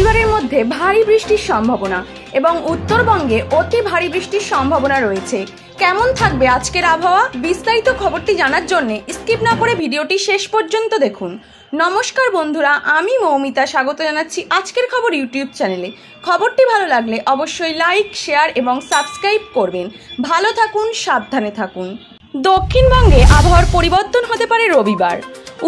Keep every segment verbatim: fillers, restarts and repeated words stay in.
রবিবারের মধ্যে ভারী বৃষ্টির সম্ভাবনা এবং উত্তরবঙ্গে অতি ভারী বৃষ্টির সম্ভাবনা রয়েছে। কেমন থাকবে আজকের আবহাওয়া, বিস্তারিত খবরটি জানার জন্য স্কিপ না করে ভিডিওটি শেষ পর্যন্ত দেখুন। নমস্কার বন্ধুরা, আমি মৌমিতা, স্বাগত জানাচ্ছি আজকের খবর ইউটিউব চ্যানেলে। খবরটি ভালো লাগলে অবশ্যই লাইক, শেয়ার এবং সাবস্ক্রাইব করবেন। ভালো থাকুন, সাবধানে থাকুন। দক্ষিণবঙ্গে আবহাওয়ার পরিবর্তন হতে পারে রবিবার।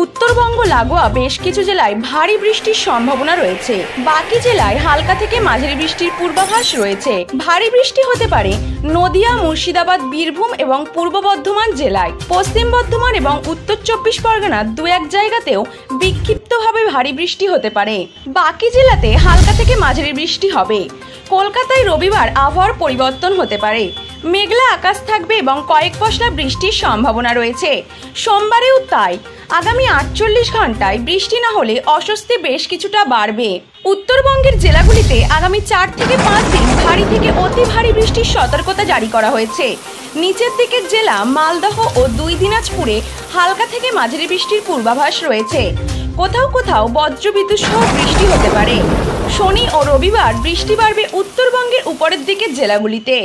উত্তরবঙ্গ লাগোয়া বেশ কিছু জেলায় ভারী বৃষ্টির সম্ভাবনা রয়েছে। বাকি জেলায় হালকা থেকে মাঝারি বৃষ্টির পূর্বাভাস রয়েছে। ভারী বৃষ্টি হতে পারে নদিয়া, মুর্শিদাবাদ, বীরভূম এবং পূর্ব বর্ধমান জেলায়। পশ্চিম বর্ধমান এবং উত্তর চব্বিশ পরগনার দু এক জায়গাতেও বিক্ষিপ্তভাবে ভারী বৃষ্টি হতে পারে। বাকি জেলাতে হালকা থেকে মাঝারি বৃষ্টি হবে। কলকাতায় রবিবার আবহাওয়ার পরিবর্তন হতে পারে। মেঘলা আকাশ থাকবে এবং কয়েক পশলা বৃষ্টির সম্ভাবনা রয়েছে। সোমবারেও তাই। আগামী আটচল্লিশ ঘন্টায় বৃষ্টি না হলে অস্বস্তি বেশ কিছুটা বাড়বে। উত্তরবঙ্গের জেলাগুলিতে আগামী চার থেকে পাঁচ দিন ভারী থেকে অতি ভারী বৃষ্টির সতর্কতা জারি করা হয়েছে। নিচের দিকের জেলা মালদহ ও দুই দিনাজপুরে হালকা থেকে মাঝারি বৃষ্টির পূর্বাভাস রয়েছে। কোথাও কোথাও বজ্রবিদ্যুৎ সহ বৃষ্টি হতে পারে। শনি ও রবিবার বৃষ্টি বাড়বে উত্তরবঙ্গের উপরের দিকের জেলাগুলিতে।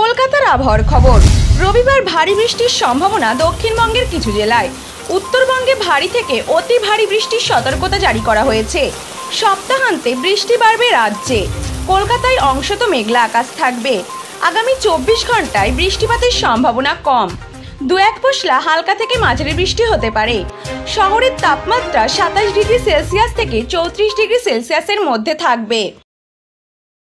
কলকাতার আবহাওয়ার খবর। রবিবার ভারী বৃষ্টির সম্ভাবনা দক্ষিণবঙ্গের কিছু জেলায়। উত্তরবঙ্গে ভারী থেকে অতি ভারী বৃষ্টির সতর্কতা জারি করা হয়েছে। সপ্তাহান্তে বৃষ্টি বাড়বে রাজ্যে। কলকাতায় অংশত মেঘলা আকাশ থাকবে। আগামী চব্বিশ ঘন্টায় বৃষ্টিপাতের সম্ভাবনা কম। দু এক পশলা হালকা থেকে মাঝারি বৃষ্টি হতে পারে। শহরের তাপমাত্রা সাতাশ ডিগ্রি সেলসিয়াস থেকে চৌত্রিশ ডিগ্রি সেলসিয়াসের মধ্যে থাকবে।